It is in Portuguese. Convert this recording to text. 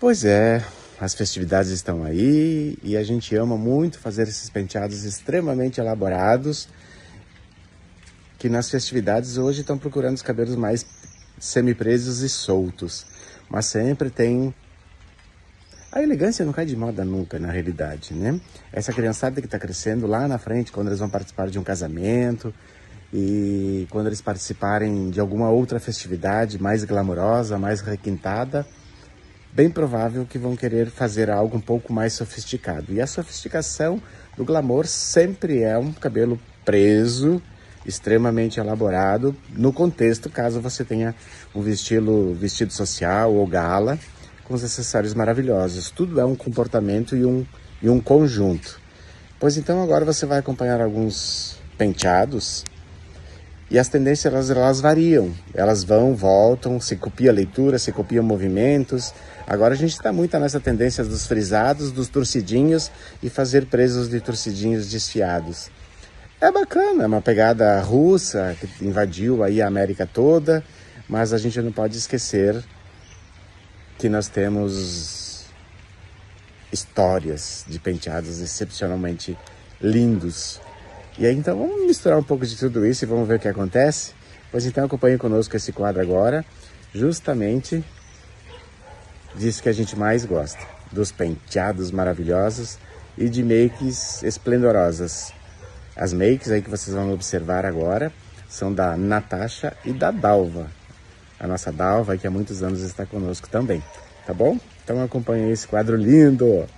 Pois é, as festividades estão aí e a gente ama muito fazer esses penteados extremamente elaborados, que nas festividades hoje estão procurando os cabelos mais semipresos e soltos, mas sempre tem... A elegância não cai de moda nunca, na realidade, né? Essa criançada que está crescendo lá na frente, quando eles vão participar de um casamento e quando eles participarem de alguma outra festividade mais glamourosa, mais requintada, bem provável que vão querer fazer algo um pouco mais sofisticado. E a sofisticação do glamour sempre é um cabelo preso, extremamente elaborado, no contexto, caso você tenha um vestido social ou gala, com os acessórios maravilhosos. Tudo é um comportamento e um conjunto. Pois então agora você vai acompanhar alguns penteados e as tendências elas variam. Elas vão, voltam, se copia a leitura, se copia movimentos. Agora a gente está muito nessa tendência dos frisados, dos torcidinhos e fazer presos de torcidinhos desfiados. É bacana, é uma pegada russa que invadiu aí a América toda, mas a gente não pode esquecer que nós temos histórias de penteados excepcionalmente lindos. E aí, então, vamos misturar um pouco de tudo isso e vamos ver o que acontece? Pois então, acompanhe conosco esse quadro agora, justamente disso que a gente mais gosta, dos penteados maravilhosos e de makes esplendorosas. As makes aí que vocês vão observar agora são da Natasha e da Dalva. A nossa Dalva, que há muitos anos está conosco também, tá bom? Então acompanha esse quadro lindo!